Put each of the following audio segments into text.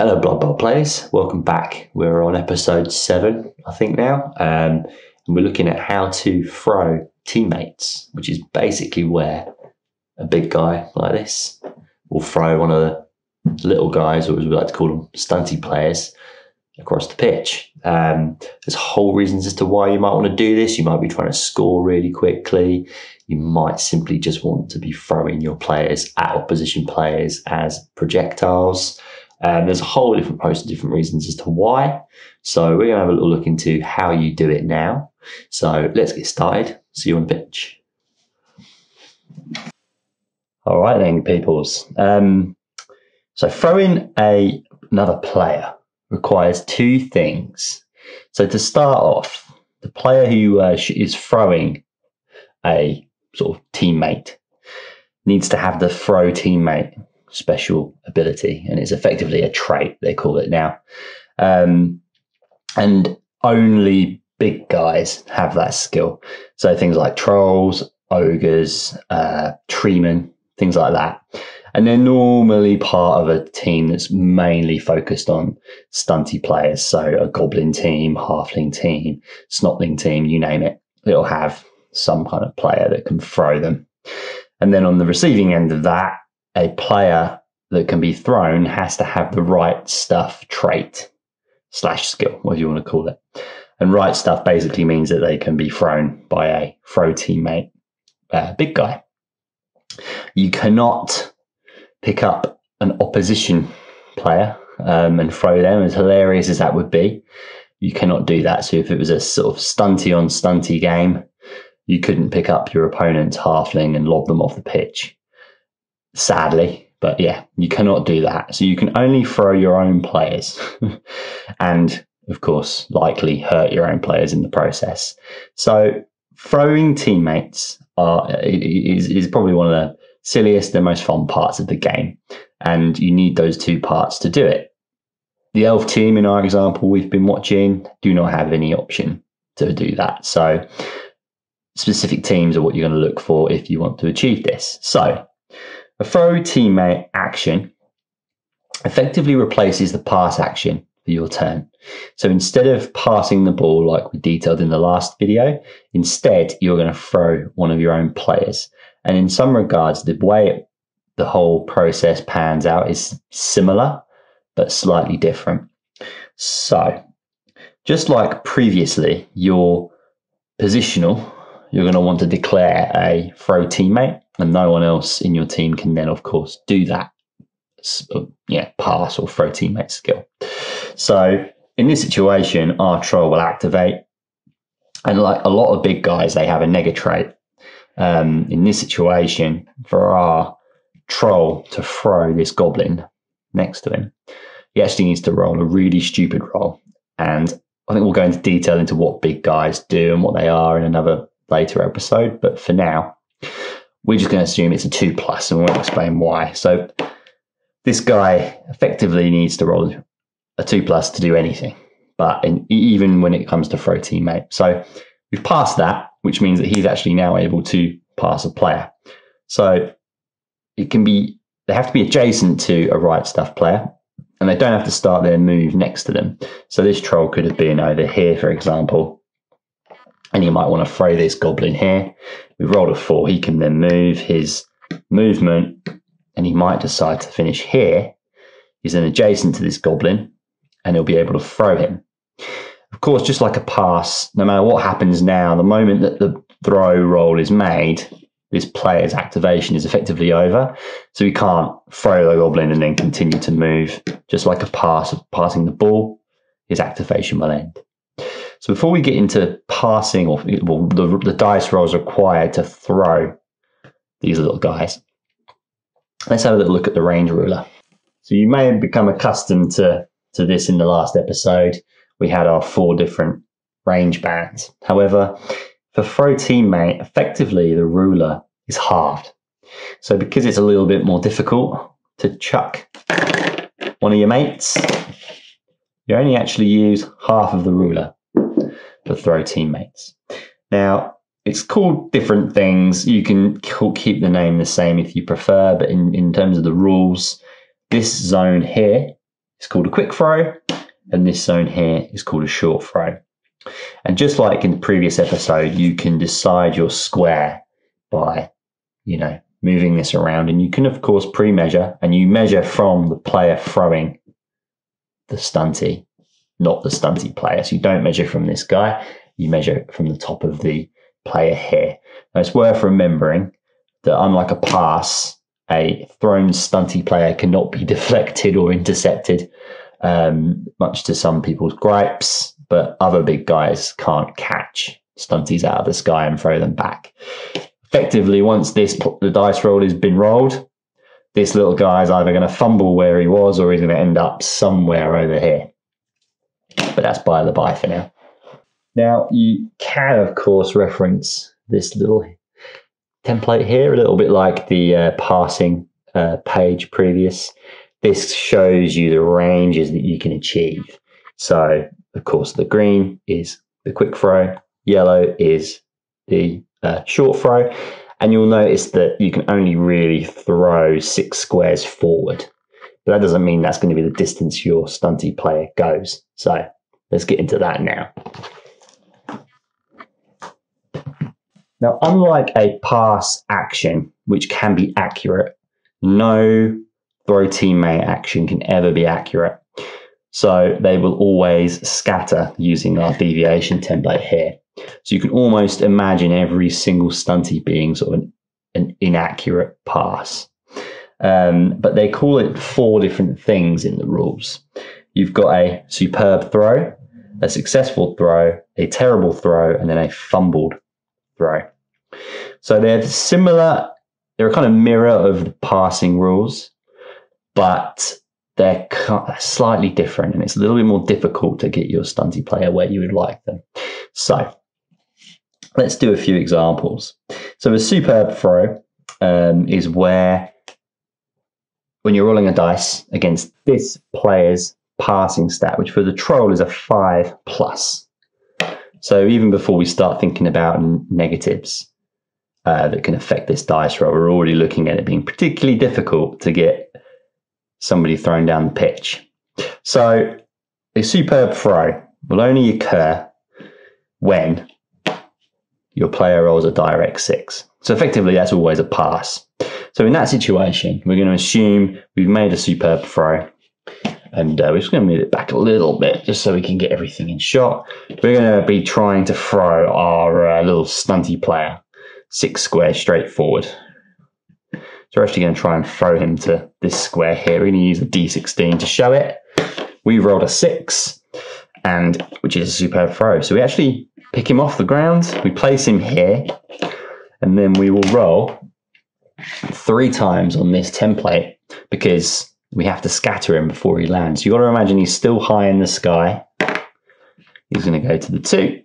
Hello Blood Bowl players, welcome back. We're on episode 7 I think now, and we're looking at how to throw teammates, which is basically where a big guy like this will throw one of the little guys, or as we like to call them, stunty players, across the pitch. There's whole reasons as to why you might want to do this. You might be trying to score really quickly. You might simply just want to be throwing your players at opposition players as projectiles. There's a whole different host of different reasons as to why. So we're going to have a little look into how you do it now. So let's get started. See you on the pitch. All right then, peoples. So throwing another player requires two things. So to start off, the player who is throwing a sort of teammate needs to have the throw teammate special ability, and it's effectively a trait, they call it now, and only big guys have that skill. So things like trolls, ogres, treemen, things like that, and they're normally part of a team that's mainly focused on stunty players. So a goblin team, halfling team, snotling team, you name it, it'll have some kind of player that can throw them. And then on the receiving end of that, a player that can be thrown has to have the right stuff trait slash skill, whatever you want to call it. And right stuff basically means that they can be thrown by a throw teammate, big guy. You cannot pick up an opposition player and throw them, as hilarious as that would be. You cannot do that. So if it was a sort of stunty on stunty game, you couldn't pick up your opponent's halfling and lob them off the pitch. Sadly, but yeah, you cannot do that. So you can only throw your own players and, of course, likely hurt your own players in the process. So throwing teammates is probably one of the silliest and most fun parts of the game, and you need those two parts to do it. The elf team, in our example we've been watching, do not have any option to do that. So specific teams are what you're going to look for if you want to achieve this. So a throw teammate action effectively replaces the pass action for your turn. So instead of passing the ball like we detailed in the last video, instead you're going to throw one of your own players. And in some regards, the way the whole process pans out is similar, but slightly different. So just like previously, your positional, you're going to want to declare a throw teammate, and no one else in your team can then, of course, do that pass or throw teammate skill. So in this situation, our troll will activate, and like a lot of big guys, they have a nega trait. In this situation, for our troll to throw this goblin next to him, he actually needs to roll a really stupid roll. And I think we'll go into detail into what big guys do and what they are in another later episode, but for now we're just going to assume it's a 2+, and we'll explain why. So this guy effectively needs to roll a 2+ to do anything, but even when it comes to throw teammate. So we've passed that, which means that he's actually now able to pass a player. So it can be, they have to be adjacent to a right stuff player, and they don't have to start their move next to them. So this troll could have been over here, for example, and you might want to throw this goblin here. We've rolled a 4. He can then move his movement, and he might decide to finish here. He's then adjacent to this goblin, and he'll be able to throw him. Of course, just like a pass, no matter what happens now, the moment that the throw roll is made, this player's activation is effectively over. So we can't throw the goblin and then continue to move. Just like a pass, passing the ball, his activation will end. So before we get into passing, or the dice rolls required to throw these little guys, let's have a little look at the range ruler. So you may have become accustomed to this in the last episode. We had our 4 different range bands. However, for throw teammate, effectively the ruler is halved. So because it's a little bit more difficult to chuck one of your mates, you only actually use half of the ruler for throw teammates. Now, it's called different things. You can keep the name the same if you prefer, but in terms of the rules, this zone here is called a quick throw, and this zone here is called a short throw. And just like in the previous episode, you can decide your square by, moving this around. And you can, of course, pre-measure, and you measure from the player throwing the stunty, not the stunty player. So you don't measure from this guy, you measure from the top of the player here. Now, it's worth remembering that unlike a pass, a thrown stunty player cannot be deflected or intercepted, much to some people's gripes, but other big guys can't catch stunties out of the sky and throw them back. Effectively, once the dice roll has been rolled, this little guy is either going to fumble where he was or he's going to end up somewhere over here. But that's by the by for now. Now, you can, of course, reference this little template here, a little bit like the passing page previous. This shows you the ranges that you can achieve. So, of course, the green is the quick throw, yellow is the short throw, and you'll notice that you can only really throw 6 squares forward. But that doesn't mean that's going to be the distance your stunty player goes. So let's get into that now. Now, unlike a pass action, which can be accurate, no throw teammate action can ever be accurate. So they will always scatter using our deviation template here. So you can almost imagine every single stunty being sort of an inaccurate pass. But they call it 4 different things in the rules. You've got a superb throw, a successful throw, a terrible throw, and then a fumbled throw. So they're similar. They're a kind of mirror of the passing rules, but they're slightly different, and it's a little bit more difficult to get your stunty player where you would like them. So let's do a few examples. So a superb throw is where, when you're rolling a dice against this player's passing stat, which for the troll is a 5+. So even before we start thinking about negatives that can affect this dice roll, we're already looking at it being particularly difficult to get somebody thrown down the pitch. So a superb throw will only occur when your player rolls a direct 6. So effectively, that's always a pass. So in that situation, we're going to assume we've made a superb throw, and we're just going to move it back a little bit just so we can get everything in shot. We're going to be trying to throw our little stunty player 6 squares straight forward. So we're actually going to try and throw him to this square here. We're going to use a D16 to show it. We've rolled a 6, and which is a superb throw. So we actually pick him off the ground. We place him here, and then we will roll 3 times on this template because we have to scatter him before he lands. You've got to imagine he's still high in the sky. He's going to go to the 2.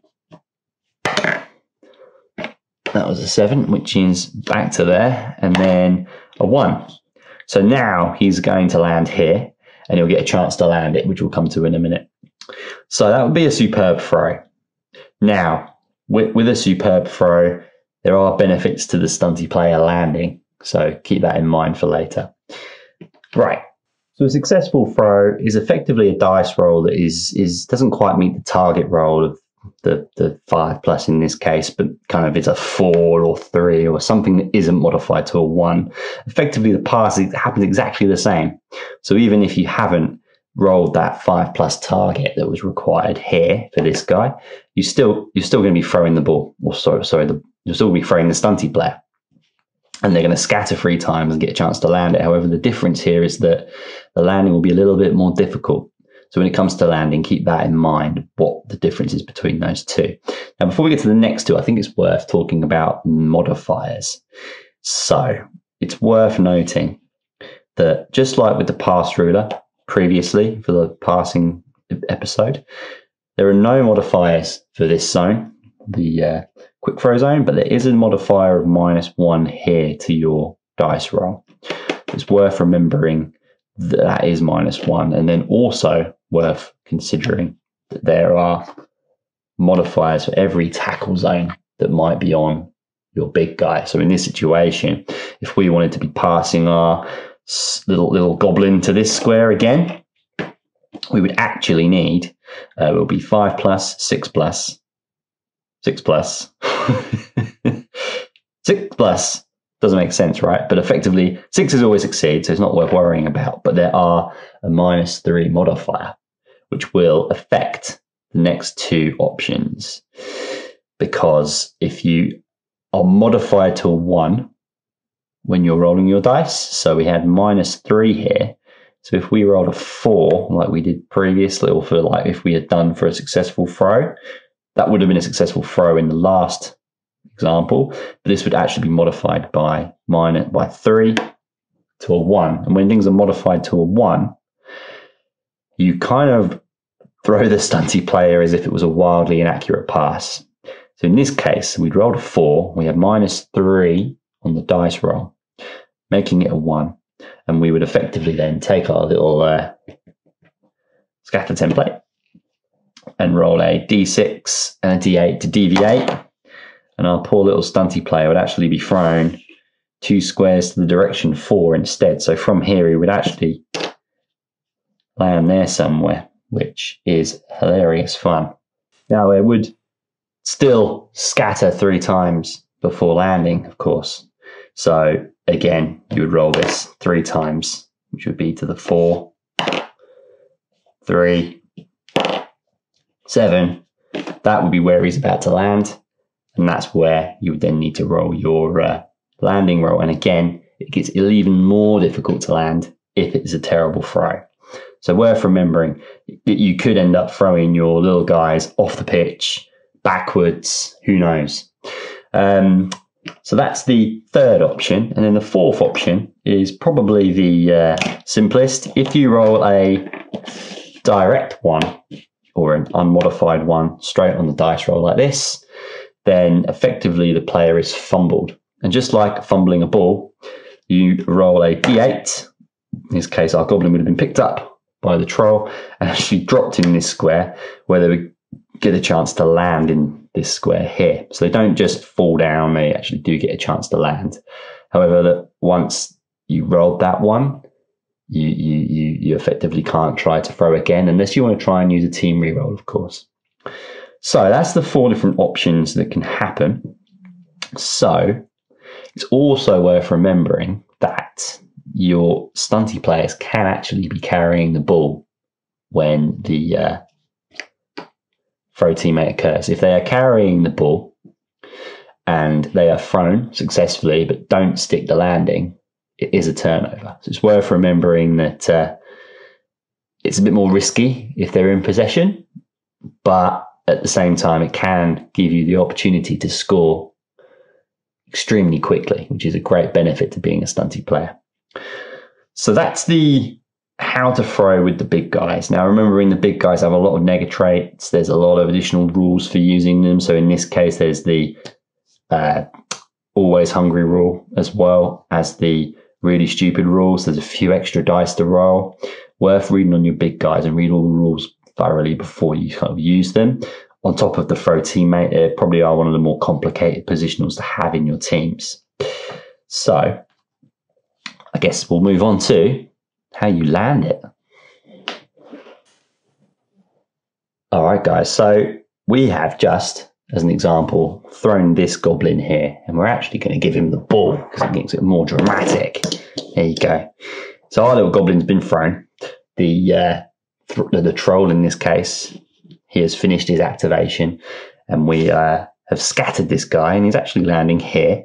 That was a 7, which is back to there, and then a 1. So now he's going to land here, and he'll get a chance to land it, which we'll come to in a minute. So that would be a superb throw. Now, with a superb throw, there are benefits to the stunty player landing, so keep that in mind for later. Right. So a successful throw is effectively a dice roll that doesn't quite meet the target roll of the 5+ in this case, but kind of is a 4 or 3 or something that isn't modified to a 1. Effectively, the pass happens exactly the same. So even if you haven't rolled that 5+ target that was required here for this guy, you're still going to be throwing the ball. Or you'll still be throwing the stunty player. And they're going to scatter 3 times and get a chance to land it. However, the difference here is that the landing will be a little bit more difficult. So when it comes to landing, keep that in mind, what the difference is between those 2. Now, before we get to the next 2, I think it's worth talking about modifiers. So it's worth noting that just like with the pass ruler previously for the passing episode, there are no modifiers for this zone, the quick throw zone, but there is a modifier of -1 here to your dice roll. It's worth remembering that that is -1, and then also worth considering that there are modifiers for every tackle zone that might be on your big guy. So in this situation, if we wanted to be passing our little goblin to this square again, we would actually need will be 5 plus, 6 plus, 6 plus, 6 plus. Doesn't make sense, right? But effectively, 6s always succeed, so it's not worth worrying about. But there are a -3 modifier, which will affect the next two options. Because if you are modified to 1 when you're rolling your dice, so we had -3 here. So if we rolled a 4, like we did previously, or for like if we had done for a successful throw, that would have been a successful throw in the last example, but this would actually be modified by -3 to a 1. And when things are modified to a 1, you kind of throw the stunty player as if it was a wildly inaccurate pass. So in this case, we'd rolled a 4, we had -3 on the dice roll, making it a 1, and we would effectively then take our little scatter template and roll a D6 and a D8 to deviate. And our poor little stunty player would actually be thrown 2 squares to the direction 4 instead. So from here, he would actually land there somewhere, which is hilarious fun. Now, it would still scatter 3 times before landing, of course. So again, you would roll this 3 times, which would be to the 4, 3, 7. That would be where he's about to land. And that's where you would then need to roll your landing roll. And again, it gets even more difficult to land if it's a terrible throw. So worth remembering that you could end up throwing your little guys off the pitch, backwards, who knows. So that's the third option. And then the fourth option is probably the simplest. If you roll a direct 1 or an unmodified 1 straight on the dice roll like this, then effectively the player is fumbled. And just like fumbling a ball, you roll a D8. In this case, our goblin would have been picked up by the troll and actually dropped in this square where they would get a chance to land in this square here. So they don't just fall down, they actually do get a chance to land. However, that once you rolled that 1, you effectively can't try to throw again unless you want to try and use a team reroll, of course. So that's the 4 different options that can happen. So it's also worth remembering that your stunty players can actually be carrying the ball when the throw teammate occurs. If they are carrying the ball and they are thrown successfully but don't stick the landing, it is a turnover. So it's worth remembering that it's a bit more risky if they're in possession, but at the same time, it can give you the opportunity to score extremely quickly, which is a great benefit to being a stunty player. So that's the how to throw with the big guys. Now, remembering the big guys have a lot of nega traits. There's a lot of additional rules for using them. So in this case, there's the always hungry rule as well as the really stupid rules. There's a few extra dice to roll. Worth reading on your big guys and read all the rules thoroughly before you kind of use them. On top of the throw teammate, they probably are one of the more complicated positionals to have in your teams. So I guess we'll move on to how you land it. All right, guys, so we have just, as an example, thrown this goblin here, and we're actually going to give him the ball because it makes it more dramatic. There you go. So our little goblin's been thrown. The troll in this case, he has finished his activation, and we have scattered this guy, and he's actually landing here.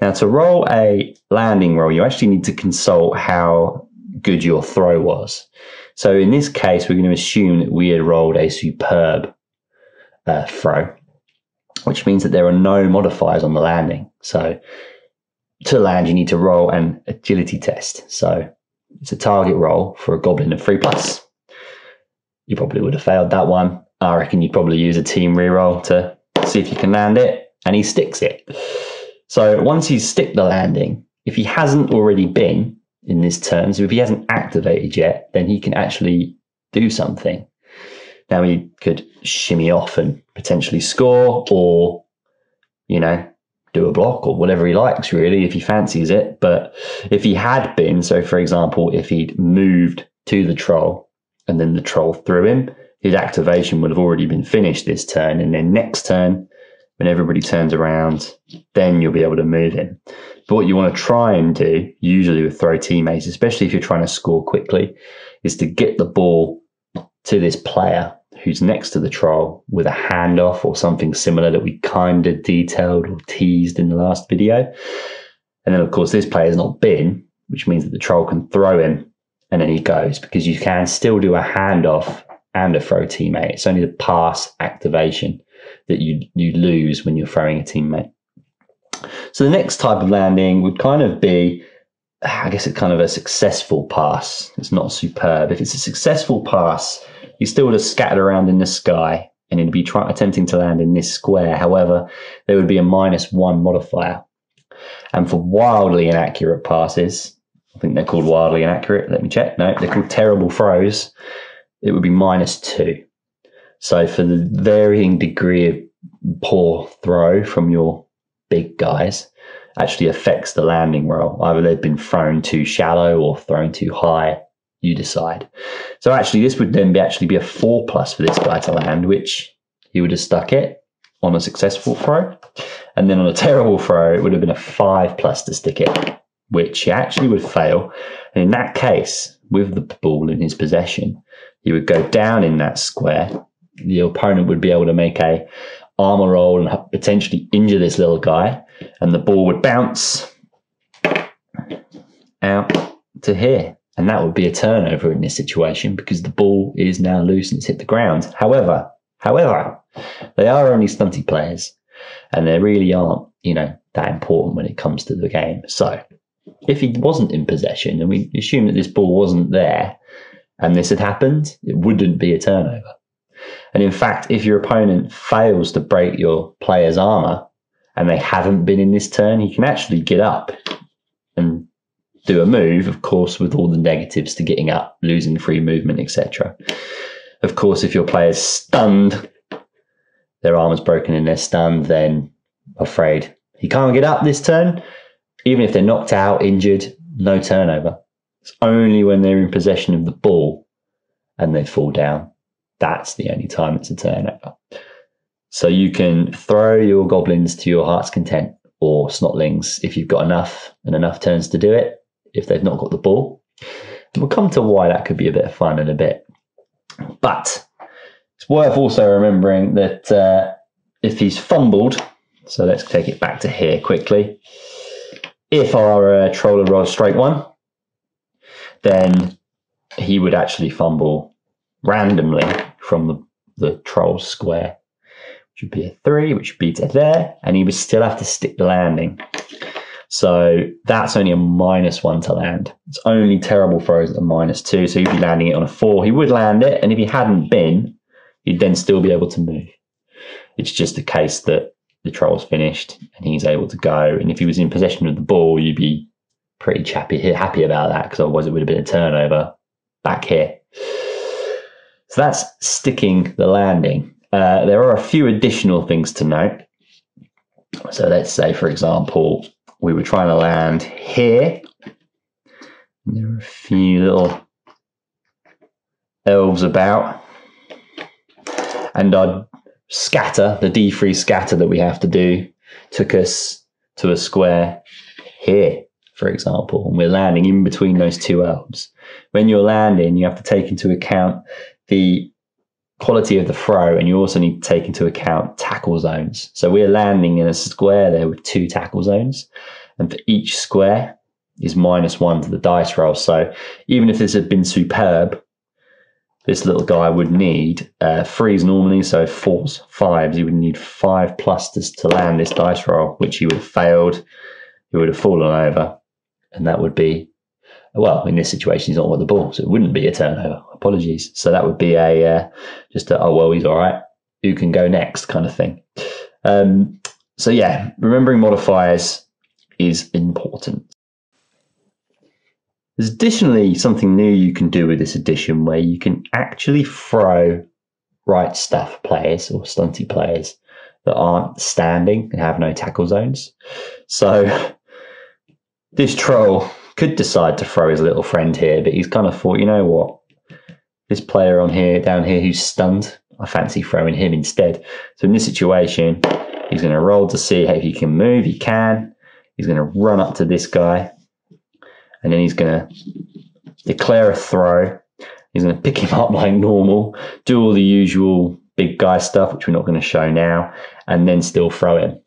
Now, to roll a landing roll, you actually need to consult how good your throw was. So in this case, we're going to assume that we had rolled a superb throw, which means that there are no modifiers on the landing. So to land, you need to roll an agility test. So it's a target roll for a goblin of 3+. You probably would have failed that one. I reckon you'd probably use a team reroll to see if you can land it, and he sticks it. So once he's sticked the landing, if he hasn't already been in this turn, so if he hasn't activated yet, then he can actually do something. Now he could shimmy off and potentially score, or, you know, do a block or whatever he likes, really, if he fancies it. But if he had been, so for example, if he'd moved to the troll and then the troll threw him, his activation would have already been finished this turn, and then next turn, when everybody turns around, then you'll be able to move him. But what you want to try and do, usually with throw teammates, especially if you're trying to score quickly, is to get the ball to this player who's next to the troll with a handoff or something similar that we kind of detailed or teased in the last video. And then, of course, this player's not been, which means that the troll can throw him and then he goes, because you can still do a handoff and a throw teammate. It's only the pass activation that you lose when you're throwing a teammate. So the next type of landing would kind of be, I guess it's kind of a successful pass. It's not superb. If it's a successful pass, you still would have scattered around in the sky and it'd be attempting to land in this square. However, there would be a -1 modifier. And for wildly inaccurate passes, I think they're called wildly inaccurate. Let me check. No, they're called terrible throws. It would be -2. So for the varying degree of poor throw from your big guys, actually affects the landing roll. Either they've been thrown too shallow or thrown too high. You decide. So actually, this would then be a 4+ for this guy to land, which he would have stuck it on a successful throw. And then on a terrible throw, it would have been a 5+ to stick it, which he actually would fail. And in that case, with the ball in his possession, he would go down in that square. The opponent would be able to make a armor roll and potentially injure this little guy, and the ball would bounce out to here, and that would be a turnover in this situation because the ball is now loose and it's hit the ground. However, they are only stunty players, and they really aren't, that important when it comes to the game. So if he wasn't in possession, and we assume that this ball wasn't there, and this had happened, it wouldn't be a turnover. And in fact, if your opponent fails to break your player's armor and they haven't been in this turn, he can actually get up and do a move, of course, with all the negatives to getting up, losing free movement, etc. Of course, if your player's stunned, their armor's broken and they're stunned, then afraid he can't get up this turn. Even if they're knocked out, injured, no turnover. It's only when they're in possession of the ball and they fall down. That's the only time it's a turnover. So you can throw your goblins to your heart's content, or snotlings if you've got enough and enough turns to do it, if they've not got the ball. And we'll come to why that could be a bit of fun in a bit. But it's worth also remembering that if he's fumbled, so let's take it back to here quickly. If our troller rolls straight one, then he would actually fumble randomly from the troll square, which would be a 3, which would be to there, and he would still have to stick the landing. So that's only a -1 to land. It's only terrible throws at a -2, so he'd be landing it on a 4. He would land it, and if he hadn't been, he'd then still be able to move. It's just the case that the troll's finished and he's able to go, and if he was in possession of the ball, you'd be pretty happy about that, because otherwise it would have been a turnover back here. So that's sticking the landing. There are a few additional things to note. So let's say, for example, we were trying to land here. There are a few little elves about. And our scatter, the D3 scatter that we have to do, took us to a square here, for example. And we're landing in between those two elves. When you're landing, you have to take into account the quality of the throw, and you also need to take into account tackle zones. So we're landing in a square there with 2 tackle zones, and for each square is -1 to the dice roll. So even if this had been superb, this little guy would need 3s normally, so 4s, 5s. He would need 5+ to land this dice roll, which he would have failed. He would have fallen over, and that would be, well, in this situation, he's not got the ball, so it wouldn't be a turnover. Apologies. So that would be a oh, well, he's all right. Who can go next kind of thing. So, yeah, remembering modifiers is important. There's additionally something new you can do with this edition where you can actually throw right stuff players or stunty players that aren't standing and have no tackle zones. So this troll could decide to throw his little friend here, but he's kind of thought, you know what, this player on here, down here, who's stunned. I fancy throwing him instead. So in this situation, he's going to roll to see if he can move. He can. He's going to run up to this guy, and then he's going to declare a throw. He's going to pick him up like normal, do all the usual big guy stuff, which we're not going to show now, and then still throw him.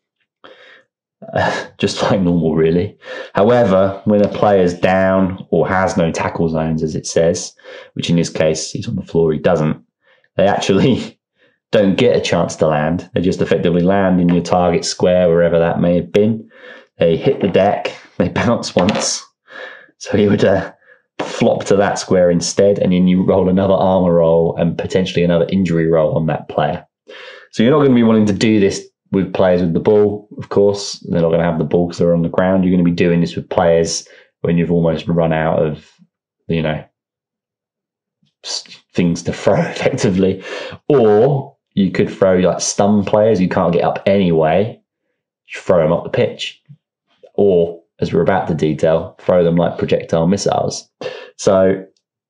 Just like normal, really. However, when a player's down or has no tackle zones, as it says, which in this case, he's on the floor, he doesn't, they actually don't get a chance to land. They just effectively land in your target square, wherever that may have been. They hit the deck, they bounce once. So he would flop to that square instead, and then you roll another armor roll and potentially another injury roll on that player. So you're not going to be wanting to do this with players with the ball, of course. They're not going to have the ball because they're on the ground. You're going to be doing this with players when you've almost run out of, you know, things to throw effectively. Or you could throw like stun players who can't get up anyway, throw them up the pitch. Or, as we're about to detail, throw them like projectile missiles. So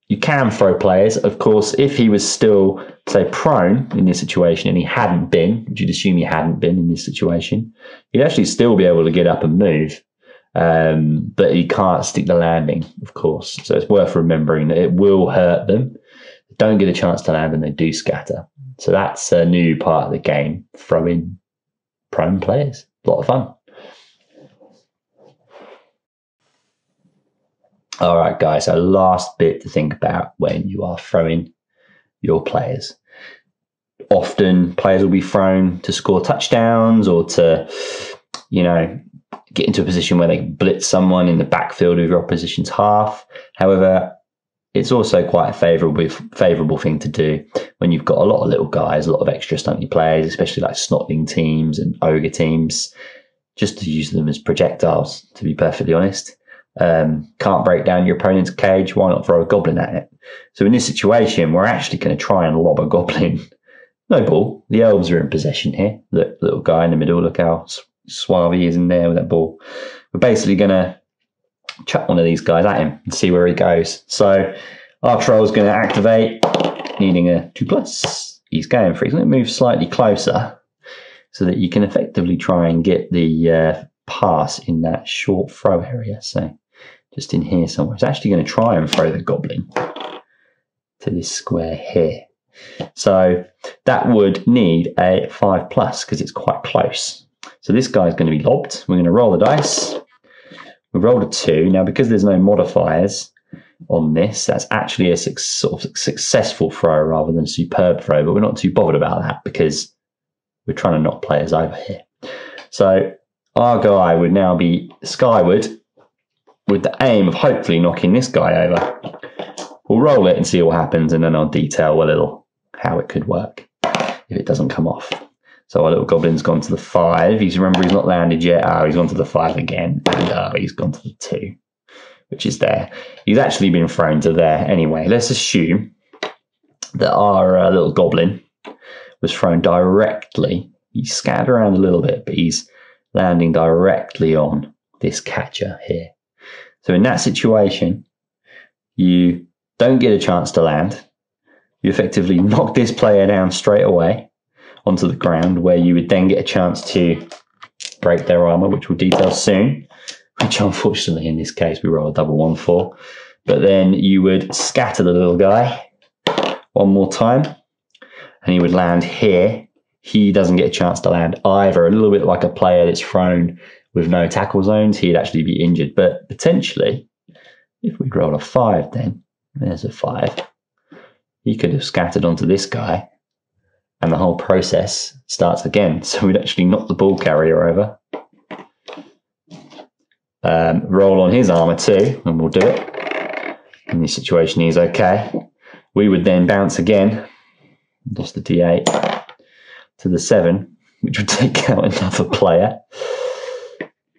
you can throw players. Of course, if he was still, say, prone in this situation and he hadn't been, which you'd assume he hadn't been in this situation, he'd actually still be able to get up and move. But he can't stick the landing, of course. So it's worth remembering that it will hurt them. They don't get a chance to land and they do scatter. So that's a new part of the game, throwing prone players. A lot of fun. All right, guys, our last bit to think about when you are throwing your players. Often players will be thrown to score touchdowns or to, you know, get into a position where they blitz someone in the backfield of your opposition's half. However, it's also quite a favourable thing to do when you've got a lot of little guys, a lot of extra stunty players, especially like snotling teams and ogre teams, just to use them as projectiles, to be perfectly honest. Can't break down your opponent's cage, why not throw a goblin at it? So in this situation, we're actually going to try and lob a goblin. No ball. The elves are in possession here. Look, little guy in the middle, look how suave he is in there with that ball. We're basically going to chuck one of these guys at him and see where he goes. So our troll's going to activate, needing a 2+. He's going for it. He's going to move slightly closer so that you can effectively try and get the pass in that short throw area. So just in here somewhere. It's actually going to try and throw the goblin to this square here. So that would need a 5+ because it's quite close. So this guy's going to be lobbed. We're going to roll the dice. We rolled a 2. Now, because there's no modifiers on this, that's actually a successful throw rather than a superb throw, but we're not too bothered about that because we're trying to knock players over here. So our guy would now be skyward, with the aim of hopefully knocking this guy over. We'll roll it and see what happens, and then I'll detail a little how it could work if it doesn't come off. So our little goblin's gone to the 5. He's not landed yet. Oh, he's gone to the 5 again. And he's gone to the 2, which is there. He's actually been thrown to there anyway. Let's assume that our little goblin was thrown directly. He's scattered around a little bit, but he's landing directly on this catcher here. So in that situation, you don't get a chance to land. You effectively knock this player down straight away onto the ground, where you would then get a chance to break their armor, which we'll detail soon, which unfortunately in this case we roll a double 1 for. But then you would scatter the little guy one more time, and he would land here. He doesn't get a chance to land either, a little bit like a player that's thrown with no tackle zones. He'd actually be injured. But potentially, if we'd roll a 5 then, there's a 5, he could have scattered onto this guy, and the whole process starts again. So we'd actually knock the ball carrier over. Roll on his armor too, and we'll do it. In this situation, he's okay. We would then bounce again, lost the D8 to the 7, which would take out another player.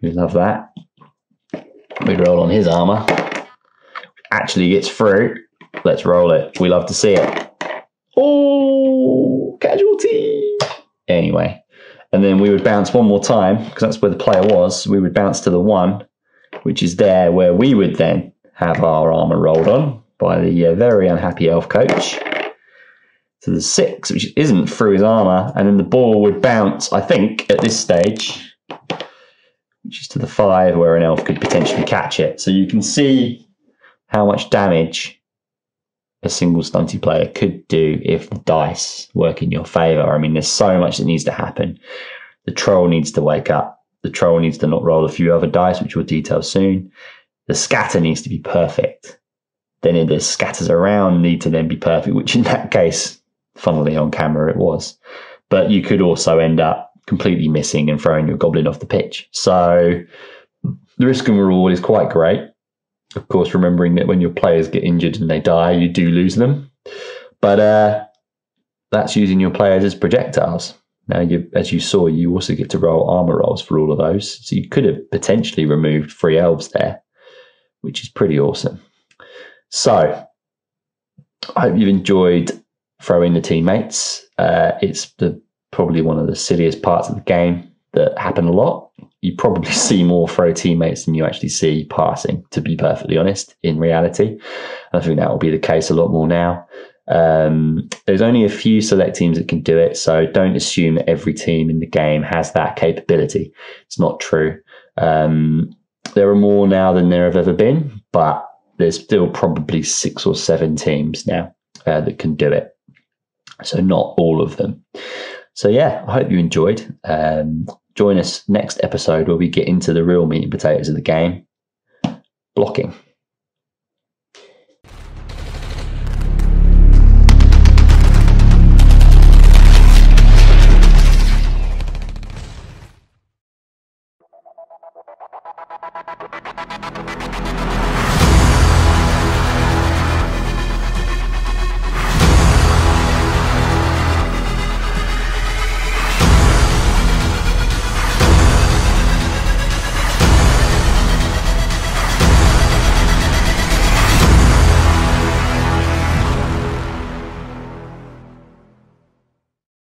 We love that. We roll on his armor. Actually gets through. Let's roll it. We love to see it. Oh, casualty. Anyway, and then we would bounce one more time because that's where the player was. We would bounce to the 1, which is there where we would then have our armor rolled on, by the very unhappy elf coach to the 6, which isn't through his armor, and then the ball would bounce, I think, at this stage, which is to the 5, where an elf could potentially catch it. So you can see how much damage a single stunty player could do if the dice work in your favor. I mean, there's so much that needs to happen. The troll needs to wake up. The troll needs to not roll a few other dice, which we'll detail soon. The scatter needs to be perfect. Then if the scatters around need to then be perfect, which in that case, funnily on camera, it was. But you could also end up completely missing and throwing your goblin off the pitch. So the risk and reward is quite great. Of course, remembering that when your players get injured and they die, you do lose them. But that's using your players as projectiles. Now, as you saw, you also get to roll armor rolls for all of those. So you could have potentially removed 3 elves there, which is pretty awesome. So I hope you've enjoyed throwing the teammates. It's probably one of the silliest parts of the game that happen a lot. You probably see more throw teammates than you actually see passing, to be perfectly honest, in reality. I think that will be the case a lot more now. There's only a few select teams that can do it, so don't assume that every team in the game has that capability. It's not true. There are more now than there have ever been, but there's still probably 6 or 7 teams now that can do it. So not all of them. So yeah, I hope you enjoyed. Join us next episode where we get into the real meat and potatoes of the game, blocking.